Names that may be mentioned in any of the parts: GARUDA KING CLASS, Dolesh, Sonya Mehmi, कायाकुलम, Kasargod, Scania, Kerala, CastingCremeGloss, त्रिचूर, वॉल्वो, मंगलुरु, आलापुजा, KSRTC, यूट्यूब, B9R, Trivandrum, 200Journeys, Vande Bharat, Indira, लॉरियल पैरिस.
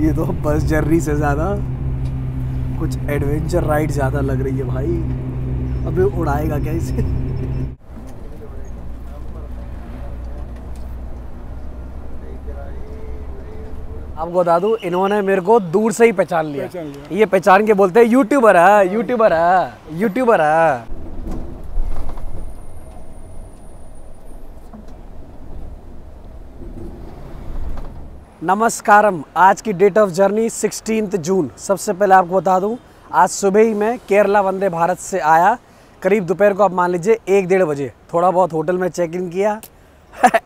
ये तो bus journey से ज़्यादा कुछ एडवेंचर राइड ज़्यादा लग रही है भाई। अबे उड़ाएगा क्या इसे? आपको बता दूं, इन्होंने मेरे को दूर से ही पहचान लिया। ये पहचान के बोलते हैं यूट्यूबर है, यूट्यूबर है, यूट्यूबर है। नमस्कारम। आज की डेट ऑफ जर्नी 16 जून। सबसे पहले आपको बता दूं, आज सुबह ही मैं केरला वंदे भारत से आया, करीब दोपहर को आप मान लीजिए 1-1:30 बजे। थोड़ा बहुत होटल में चेक इन किया,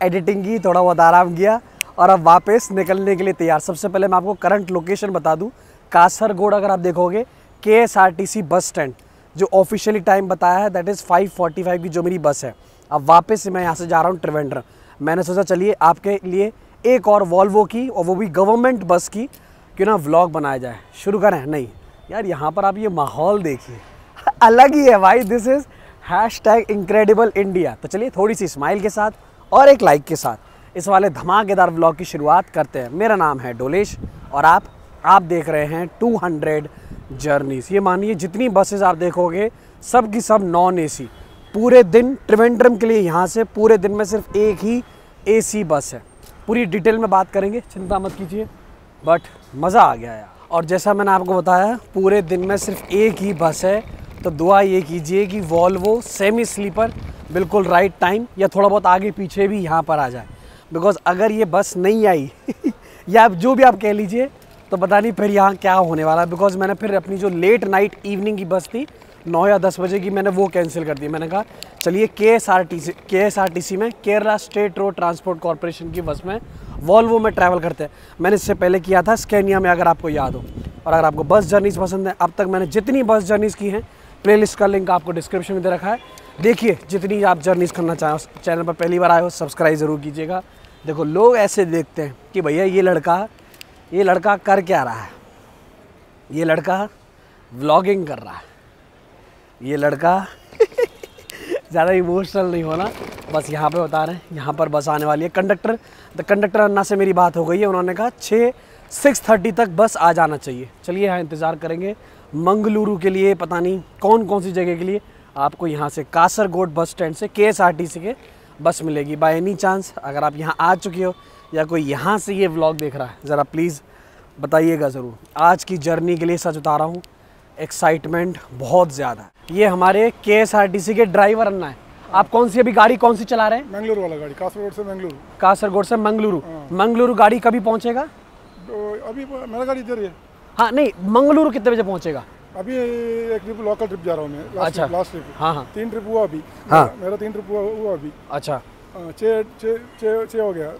एडिटिंग की, थोड़ा बहुत आराम किया और अब वापस निकलने के लिए तैयार। सबसे पहले मैं आपको करंट लोकेशन बता दूं, कासरगोड। अगर आप देखोगे KSRTC बस स्टैंड, जो ऑफिशियली टाइम बताया है दैट इज़ 5:45 की जो मेरी बस है। अब वापस मैं यहाँ से जा रहा हूँ त्रिवेंद्रम। मैंने सोचा चलिए आपके लिए एक और वॉल्वो की, और वो भी गवर्नमेंट बस की, क्यों ना व्लॉग बनाया जाए। शुरू करें? नहीं यार, यहाँ पर आप ये माहौल देखिए, अलग ही है भाई। This is #incredibleindia। तो चलिए थोड़ी सी स्माइल के साथ और एक लाइक के साथ इस वाले धमाकेदार व्लॉग की शुरुआत करते हैं। मेरा नाम है डोलेश और आप देख रहे हैं 200 जर्नीज़। ये मानिए जितनी बसेस आप देखोगे सब की सब नॉन AC। पूरे दिन त्रिवेंद्रम के लिए यहाँ से पूरे दिन में सिर्फ एक ही AC बस है। पूरी डिटेल में बात करेंगे, चिंता मत कीजिए, बट मज़ा आ गया यार। और जैसा मैंने आपको बताया, पूरे दिन में सिर्फ एक ही बस है, तो दुआ ये कीजिए कि वॉल्वो सेमी स्लीपर बिल्कुल राइट टाइम या थोड़ा बहुत आगे पीछे भी यहाँ पर आ जाए। बिकॉज़ अगर ये बस नहीं आई या जो भी आप कह लीजिए, तो पता नहीं फिर यहाँ क्या होने वाला। बिकॉज़ मैंने फिर अपनी जो लेट नाइट इवनिंग की बस थी 9 या 10 बजे की, मैंने वो कैंसिल कर दी। मैंने कहा चलिए KSRTC में, Kerala state road transport corporation की बस में वॉल्वो में ट्रैवल करते हैं। मैंने इससे पहले किया था स्कैनिया में, अगर आपको याद हो। और अगर आपको बस जर्नीज़ पसंद है, अब तक मैंने जितनी बस जर्नीज़ की हैं, प्लेलिस्ट का लिंक आपको डिस्क्रिप्शन में दे रखा है। देखिए जितनी आप जर्नीज़ करना चाहें। उस चैनल पर पहली बार आए हो, सब्सक्राइब ज़रूर कीजिएगा। देखो लोग ऐसे देखते हैं कि भैया ये लड़का कर क्या रहा है, ये लड़का व्लॉगिंग कर रहा है, ये लड़का ज़्यादा इमोशनल नहीं होना। बस यहाँ पे बता रहे हैं, यहाँ पर बस आने वाली है। कंडक्टर अन्ना से मेरी बात हो गई है, उन्होंने कहा 6:30 तक बस आ जाना चाहिए। चलिए यहाँ इंतज़ार करेंगे मंगलुरु के लिए, पता नहीं कौन सी जगह के लिए। आपको यहाँ से कासरगोड बस स्टैंड से KSRTC के बस मिलेगी। बाय एनी चांस अगर आप यहाँ आ चुके हो या कोई यहाँ से ये व्लॉग देख रहा है, ज़रा प्लीज़ बताइएगा ज़रूर। आज की जर्नी के लिए सच बता रहा हूँ, एक्साइटमेंट बहुत ज़्यादा है। ये हमारे KSRTC के ड्राइवर अन्ना है। आप कौन सी अभी गाड़ी कौन सी चला रहे हैं? मंगलुरु वाला गाड़ी, कासरगोड से मंगलुरु। मंगलुरु गाड़ी कभी पहुंचेगा? अभी मेरा गाड़ी इधर है। हाँ नहीं, मंगलुरु कितने बजे पहुंचेगा? अभी एक ट्रिप, लोकल ट्रिप जा रहा हूँ मैं। अच्छा, लास्ट ट्रिप। हाँ, 3 ट्रिप हुआ अभी। हाँ, मेरा 3 ट्रिप हुआ अभी। अच्छा, 6 हो गया।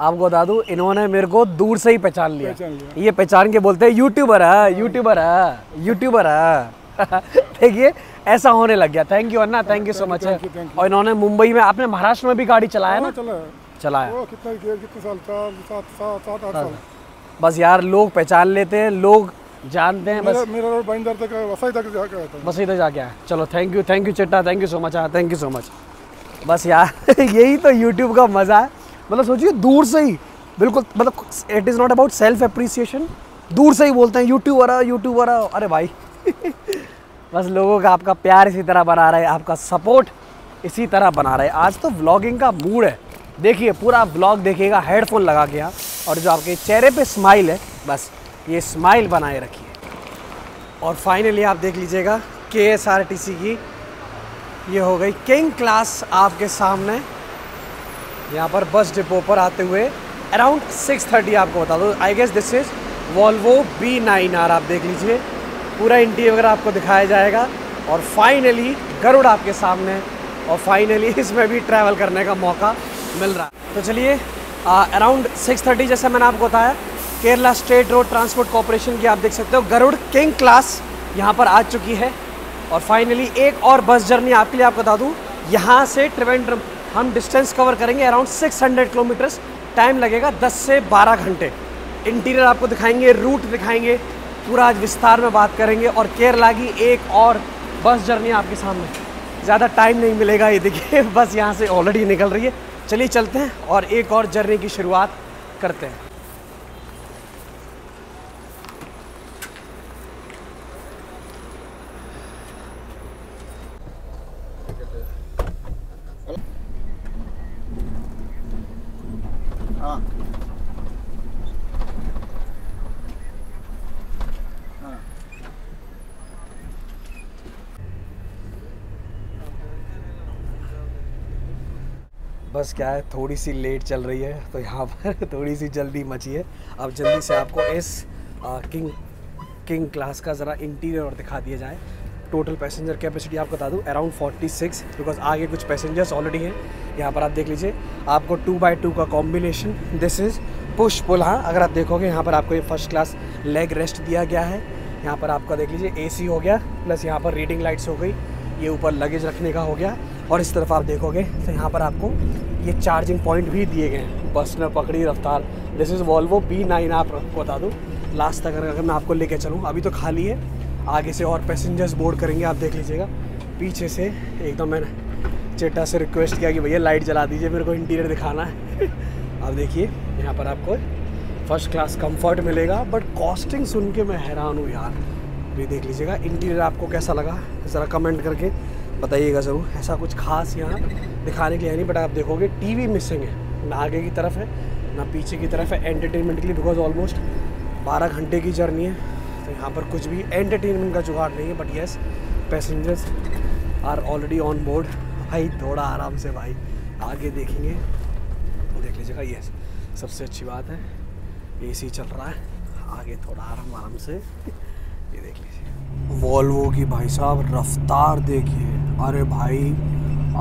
आपको बता दूं, इन्होंने मेरे को दूर से ही पहचान लिया। ये पहचान के बोलते हैं यूट्यूबर है, यूट्यूबर है, यूट्यूबर है। देखिए ऐसा होने लग गया। Thank you Anna, thank you so much. और इन्होंने मुंबई में, आपने महाराष्ट्र में भी गाड़ी चलाया ना? चलाया। कितने साल? 7-8 साल। बस यार, लोग पहचान लेते हैं, लोग जानते हैं। बस बस इधर जाके आया। चलो, thank you Chitta, thank you so much, thank you so much. बस यार, यही तो यूट्यूब का मज़ा है। मतलब सोचिए, दूर से ही बिल्कुल, मतलब it is not about self appreciation, दूर से ही बोलते हैं यूट्यूबर। अरे भाई बस लोगों का आपका प्यार इसी तरह बना रहा है, आपका सपोर्ट इसी तरह बना रहा है। आज तो व्लॉगिंग का मूड है। देखिए पूरा व्लॉग देखिएगा हेडफोन लगा के आप, और जो आपके चेहरे पे स्माइल है, बस ये स्माइल बनाए रखिए। और फाइनली आप देख लीजिएगा KSRTC की ये हो गई किंग क्लास आपके सामने। यहाँ पर बस डिपो पर आते हुए अराउंड 6:30 आपको बता दो। I guess this is वॉल्वो B9R। आप देख लीजिए, पूरा इंटीरियर वगैरह आपको दिखाया जाएगा। और फाइनली गरुड़ आपके सामने, और फाइनली इसमें भी ट्रैवल करने का मौका मिल रहा है। तो चलिए, अराउंड 6:30 जैसे मैंने आपको बताया, Kerala state road transport corporation की आप देख सकते हो गरुड़ किंग क्लास यहाँ पर आ चुकी है। और फाइनली एक और बस जर्नी आपके लिए, आपको बता दूँ, यहाँ से त्रिवेंद्रम हम डिस्टेंस कवर करेंगे अराउंड 600 किलोमीटर्स। टाइम लगेगा 10 से 12 घंटे। इंटीरियर आपको दिखाएंगे, रूट दिखाएंगे, पूरा आज विस्तार में बात करेंगे। और केरला की एक और बस जर्नी आपके सामने। ज़्यादा टाइम नहीं मिलेगा। ये देखिए बस यहाँ से ऑलरेडी निकल रही है। चलिए चलते हैं और एक और जर्नी की शुरुआत करते हैं। बस क्या है थोड़ी सी लेट चल रही है, तो यहाँ पर थोड़ी सी जल्दी मची है। अब जल्दी से आपको इस किंग क्लास का ज़रा इंटीरियर और दिखा दिया जाए। टोटल पैसेंजर कैपेसिटी आपको बता दूं अराउंड 46, बिकॉज आगे कुछ पैसेंजर्स ऑलरेडी हैं। यहाँ पर आप देख लीजिए आपको 2x2 का combination, this is push pull. हाँ, अगर आप देखोगे यहाँ पर आपको ये फर्स्ट क्लास लेग रेस्ट दिया गया है। यहाँ पर आपका देख लीजिए AC हो गया, प्लस यहाँ पर रीडिंग लाइट्स हो गई, ये ऊपर लगेज रखने का हो गया। और इस तरफ आप देखोगे तो यहाँ पर आपको ये चार्जिंग पॉइंट भी दिए गए हैं। बस में पकड़ी रफ्तार, दिस इज़ वॉल्वो B9R। आप बता दूँ लास्ट तक अगर मैं आपको लेके चलूँ, अभी तो खाली है, आगे से और पैसेंजर्स बोर्ड करेंगे। आप देख लीजिएगा पीछे से एकदम, मैंने चेटा से रिक्वेस्ट किया कि भैया लाइट जला दीजिए, मेरे को इंटीरियर दिखाना है। आप देखिए यहाँ पर आपको फर्स्ट क्लास कंफर्ट मिलेगा, बट कॉस्टिंग सुन के मैं हैरान हूँ यार। ये देख लीजिएगा इंटीरियर आपको कैसा लगा ज़रा कमेंट करके बताइएगा ज़रूर। ऐसा कुछ खास यहाँ दिखाने के लिए नहीं, बट आप देखोगे TV मिसिंग है, ना आगे की तरफ है ना पीछे की तरफ है एंटरटेनमेंट के लिए, बिकॉज ऑलमोस्ट 12 घंटे की जर्नी है। तो यहाँ पर कुछ भी एंटरटेनमेंट का जुगाड़ नहीं है, but yes passengers are already on board. भाई थोड़ा आराम से भाई, आगे देखेंगे देख लीजिएगा। येस सबसे अच्छी बात है AC चल रहा है, आगे थोड़ा आराम से ये देख लीजिए। वॉल्वो की भाई साहब रफ्तार देखिए, अरे भाई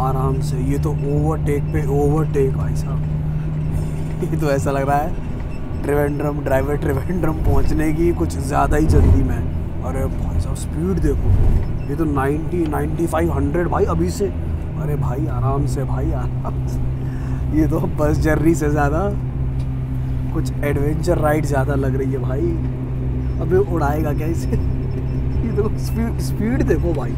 आराम से, ये तो ओवरटेक पे ओवरटेक भाई साहब। ये तो ऐसा लग रहा है त्रिवेंद्रम, ड्राइवर त्रिवेंद्रम पहुंचने की कुछ ज़्यादा ही जल्दी में। अरे भाई साहब स्पीड देखो, ये तो 90, 95, 100 भाई अभी से। अरे भाई आराम से भाई आराम से, ये तो बस जर्नी से ज़्यादा कुछ एडवेंचर राइड ज़्यादा लग रही है भाई। अबे उड़ाएगा क्या इसे, ये तो स्पीड देखो भाई।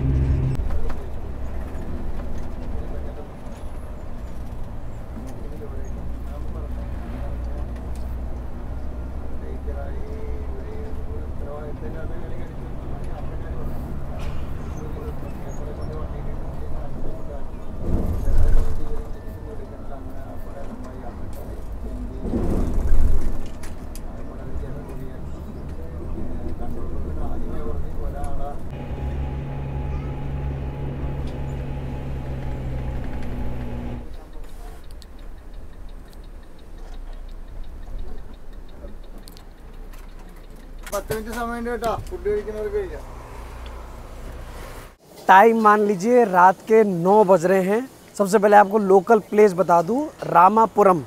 टाइम मान लीजिए रात के 9 बज रहे हैं। सबसे पहले आपको लोकल प्लेस बता दूं, Ramapuram,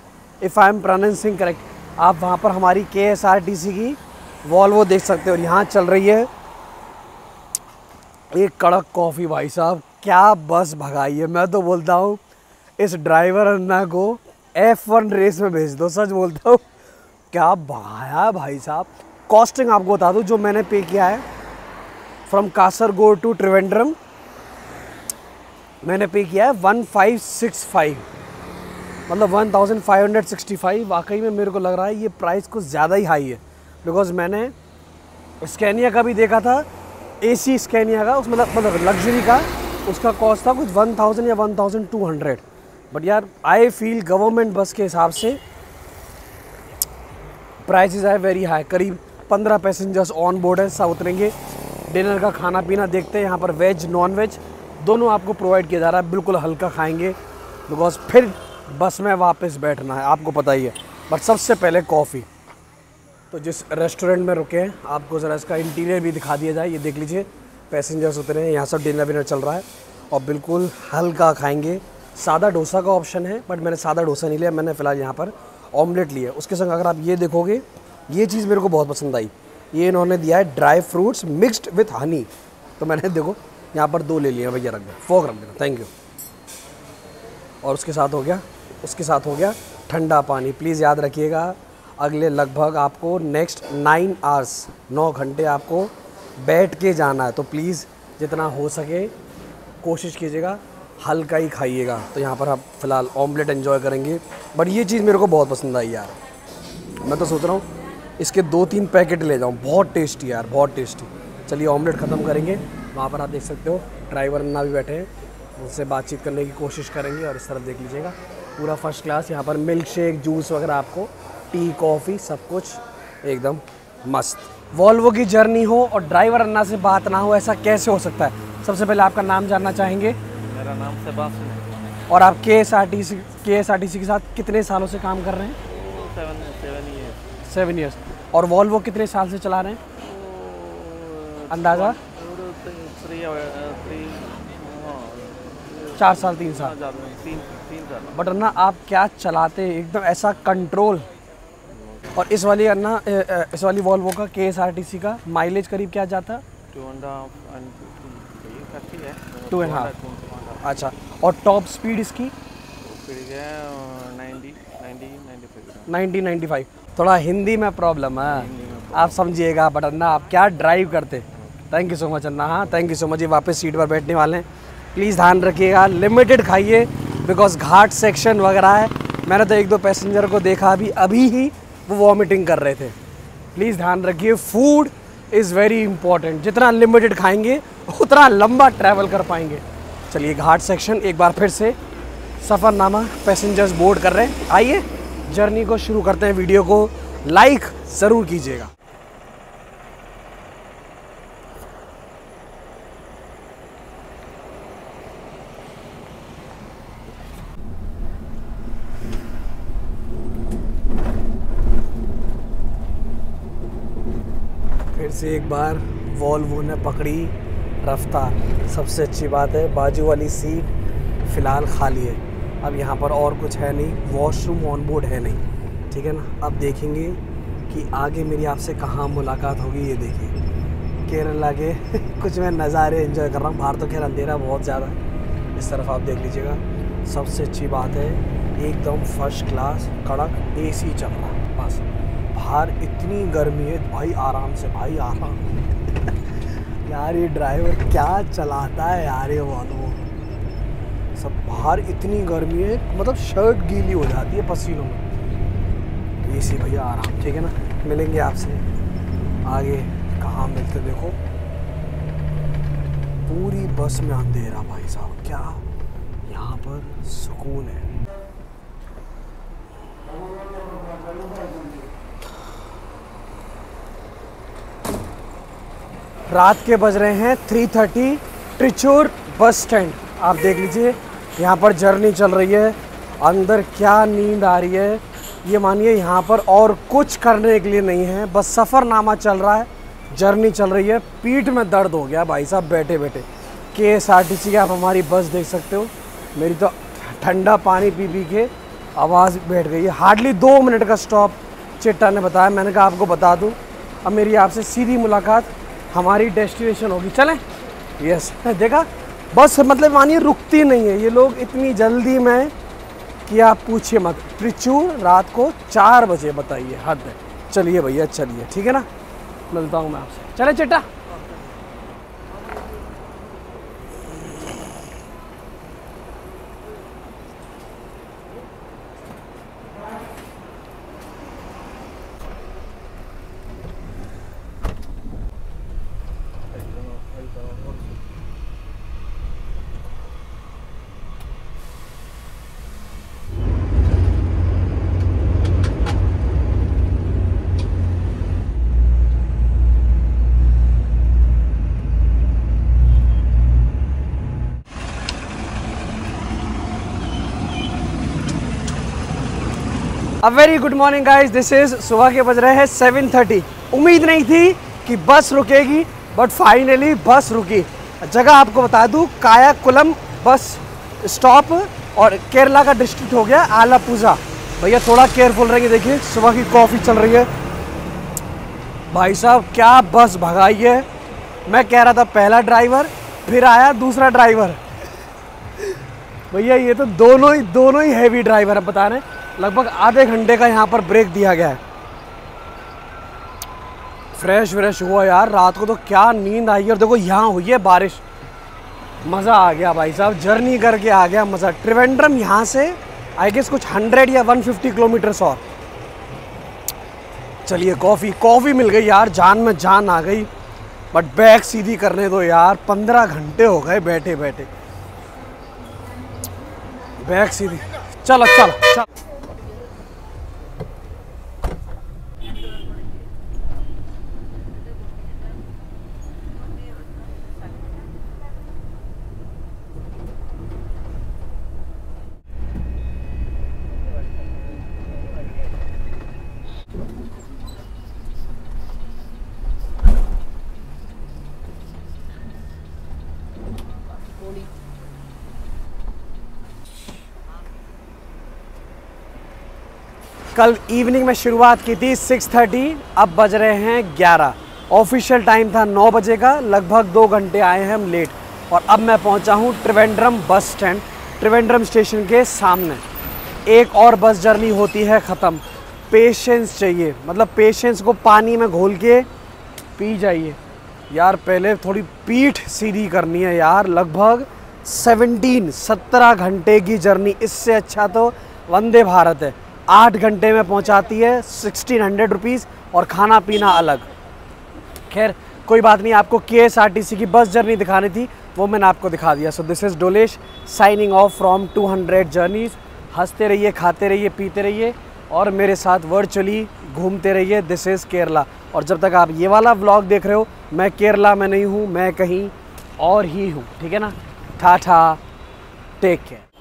if I am pronouncing correct. आप वहां पर हमारी KSRTC की वॉल्वो देख सकते हो, और यहाँ चल रही है एक कड़क कॉफ़ी। भाई साहब क्या बस भगाई है, मैं तो बोलता हूँ इस ड्राइवर अन्ना को F1 रेस में भेज दो, सच बोलता हूँ क्या भगाया भाई साहब। कॉस्टिंग आपको बता दूं जो मैंने पे किया है, फ्रॉम कासरगोड टू त्रिवेंद्रम मैंने पे किया है 1565, मतलब 1565। वाकई में मेरे को लग रहा है ये प्राइस कुछ ज़्यादा ही हाई है, बिकॉज मैंने स्कैनिया का भी देखा था, AC स्कैनिया का, उस मतलब लग्जरी का, उसका कॉस्ट था कुछ 1000 या 1200। बट यार आई फील गवर्नमेंट बस के हिसाब से प्राइसेस आए वेरी हाई। करीब 15 पैसेंजर्स ऑन बोर्ड है, सब उतरेंगे। डिनर का खाना पीना देखते हैं, यहाँ पर वेज नॉन वेज दोनों आपको प्रोवाइड किया जा रहा है। बिल्कुल हल्का खाएंगे, बिकॉज फिर बस में वापस बैठना है, आपको पता ही है। बट सबसे पहले कॉफ़ी। तो जिस रेस्टोरेंट में रुके हैं आपको ज़रा इसका इंटीरियर भी दिखा दिया जाए। ये देख लीजिए पैसेंजर्स उतरे हैं, यहाँ सब डिनर विनर चल रहा है, और बिल्कुल हल्का खाएँगे। सादा डोसा का ऑप्शन है, बट मैंने सादा डोसा नहीं लिया, मैंने फ़िलहाल यहाँ पर ऑमलेट लिया। उसके संग अगर आप ये देखोगे, ये चीज़ मेरे को बहुत पसंद आई, ये इन्होंने दिया है dry fruits mixed with honey. तो मैंने देखो यहाँ पर 2 ले लिए भैया, रख दो, 4 रख देना, थैंक यू। और उसके साथ हो गया ठंडा पानी। प्लीज़ याद रखिएगा अगले लगभग आपको नेक्स्ट 9 आवर्स, 9 घंटे आपको बैठ के जाना है, तो प्लीज़ जितना हो सके कोशिश कीजिएगा हल्का ही खाइएगा। तो यहाँ पर आप फिलहाल ऑमलेट एंजॉय करेंगे, बट ये चीज़ मेरे को बहुत पसंद आई यार। मैं तो सोच रहा हूँ इसके 2-3 पैकेट ले जाऊँ, बहुत टेस्टी यार, बहुत टेस्टी। चलिए ऑमलेट ख़त्म करेंगे। वहाँ पर आप देख सकते हो ड्राइवर अन्ना भी बैठे हैं, उनसे बातचीत करने की कोशिश करेंगे। और इस तरफ देख लीजिएगा पूरा फर्स्ट क्लास, यहाँ पर मिल्क शेक, जूस वगैरह, आपको टी कॉफ़ी सब कुछ एकदम मस्त। वॉल्वो की जर्नी हो और ड्राइवर अन्ना से बात ना हो, ऐसा कैसे हो सकता है? सबसे पहले आपका नाम जानना चाहेंगे। मेरा नाम सेबास्टियन है। और आप के एस आर टी सी के साथ कितने सालों से काम कर रहे हैं? 7 ईयर्स। और वॉल्वो कितने साल से चला रहे हैं अंदाज़ा? 4 साल 3 साल। बट अन्ना आप क्या चलाते हैं एकदम ऐसा कंट्रोल। और इस वाली अन्ना इस वाली वॉल्वो का KSRTC का माइलेज करीब क्या जाता? 2.5। अच्छा, और टॉप स्पीड इसकी 90-95। थोड़ा हिंदी में प्रॉब्लम है, आप समझिएगा। बट अन्ना आप क्या ड्राइव करते। थैंक यू सो मच अन्ना। हाँ, थैंक यू सो मच। ये वापस सीट पर बैठने वाले हैं, प्लीज़ ध्यान रखिएगा, लिमिटेड खाइए बिकॉज घाट सेक्शन वगैरह है। मैंने तो 1-2 पैसेंजर को देखा अभी ही वो वॉमिटिंग कर रहे थे। प्लीज़ ध्यान रखिए, फूड इज़ वेरी इंपॉर्टेंट। जितना लिमिटेड खाएंगे उतना लंबा ट्रैवल कर पाएंगे। चलिए घाट सेक्शन एक बार फिर से सफ़रनामा पैसेंजर्स बोर्ड कर रहे हैं। आइए जर्नी को शुरू करते हैं। वीडियो को लाइक ज़रूर कीजिएगा। से एक बार वॉल्वो ने पकड़ी रफ्तार। सबसे अच्छी बात है बाजू वाली सीट फ़िलहाल खाली है। अब यहाँ पर और कुछ है नहीं, वॉशरूम ऑनबोर्ड है नहीं, ठीक है ना। अब देखेंगे कि आगे मेरी आपसे कहाँ मुलाकात होगी। ये देखिए केरला के कुछ मैं नज़ारे एंजॉय कर रहा हूँ। बाहर तो खैर अंधेरा बहुत ज़्यादा है, इस तरफ आप देख लीजिएगा। सबसे अच्छी बात है एकदम फर्स्ट क्लास कड़क AC चल रहा है। बस बाहर इतनी गर्मी है भाई, आराम से भाई, आराम यार ये ड्राइवर क्या चलाता है यार ये वॉल्वो। सब बाहर इतनी गर्मी है, मतलब शर्ट गीली हो जाती है पसीनों में। AC भैया आराम, ठीक है ना। मिलेंगे आपसे आगे, कहाँ मिलते देखो। पूरी बस में अंधेरा भाई साहब, क्या यहाँ पर सुकून है। रात के बज रहे हैं 3:30। त्रिचूर बस स्टैंड आप देख लीजिए, यहाँ पर जर्नी चल रही है। अंदर क्या नींद आ रही है, ये मानिए यहाँ पर और कुछ करने के लिए नहीं है, बस सफ़रनामा चल रहा है, जर्नी चल रही है। पीठ में दर्द हो गया भाई साहब बैठे बैठे। KSRTC की आप हमारी बस देख सकते हो, मेरी तो ठंडा पानी पी के आवाज़ बैठ गई है। हार्डली 2 मिनट का स्टॉप चिट्टा ने बताया, मैंने कहा आपको बता दूँ। अब मेरी आपसे सीधी मुलाकात हमारी डेस्टिनेशन होगी। चलें? यस। देखा बस मतलब मानिए रुकती नहीं है ये लोग, इतनी जल्दी में कि आप पूछिए मत। त्रिचूर रात को 4 बजे, बताइए हद है। चलिए भैया चलिए, ठीक है ना, मिलता हूँ मैं आपसे। चले Chitta. A very good morning guys, this is सुबह के बज रहे हैं 7:30। उम्मीद नहीं थी कि बस रुकेगी, बट फाइनली बस रुकी। जगह आपको बता दूँ, कायाकुलम बस स्टॉप, और केरला का डिस्ट्रिक्ट हो गया आलापुजा। भैया थोड़ा केयरफुल रहेंगे। देखिए सुबह की कॉफ़ी चल रही है भाई साहब, क्या बस भगाई है। मैं कह रहा था पहला ड्राइवर, फिर आया दूसरा ड्राइवर। भैया ये तो दोनों ही हैवी ड्राइवर है, बता रहे हैं। लगभग आधे घंटे का यहाँ पर ब्रेक दिया गया है। फ्रेश व्रेश हुआ यार, रात को तो क्या नींद आई है। और देखो यहाँ हुई है बारिश, मज़ा आ गया भाई साहब, जर्नी करके आ गया मज़ा। त्रिवेंद्रम यहाँ से आई गेस कुछ 100 या 150 किलोमीटर्स और। चलिए कॉफ़ी मिल गई यार, जान में जान आ गई। बट बैग सीधी करने दो यार, 15 घंटे हो गए बैठे बैठे। बैग सीधी, चलो चलो चलो। कल इवनिंग में शुरुआत की थी 6:30, अब बज रहे हैं 11। ऑफिशियल टाइम था 9 बजे का, लगभग 2 घंटे आए हैं हम लेट। और अब मैं पहुंचा हूं Trivandrum bus stand, Trivandrum station के सामने। एक और बस जर्नी होती है ख़त्म। पेशेंस चाहिए, मतलब पेशेंस को पानी में घोल के पी जाइए यार। पहले थोड़ी पीठ सीधी करनी है यार। लगभग 17-17 घंटे की जर्नी, इससे अच्छा तो वंदे भारत है। 8 घंटे में पहुंचाती है, 1600 रुपीज़ और खाना पीना अलग। खैर कोई बात नहीं, आपको KSRTC की बस जर्नी दिखानी थी, वो मैंने आपको दिखा दिया। So this is Dolesh signing off from 200 journeys. हंसते रहिए, खाते रहिए, पीते रहिए और मेरे साथ वर्चुअली घूमते रहिए। This is Kerala. और जब तक आप ये वाला व्लॉग देख रहे हो, मैं केरला में नहीं हूँ, मैं कहीं और ही हूँ। ठीक है ना? Tata, take care.